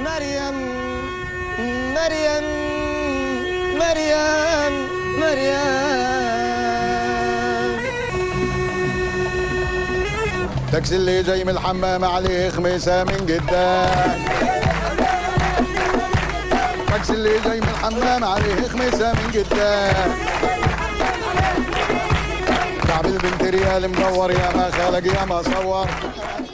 مريم مريم مريم مريم. تاكسي اللي جاي من الحمام عليه خميسة من جدة. تاكسي اللي جاي من الحمام عليه خميسة من جدة. كعب البنت ريال مدور يا ما خالق يا ما صور.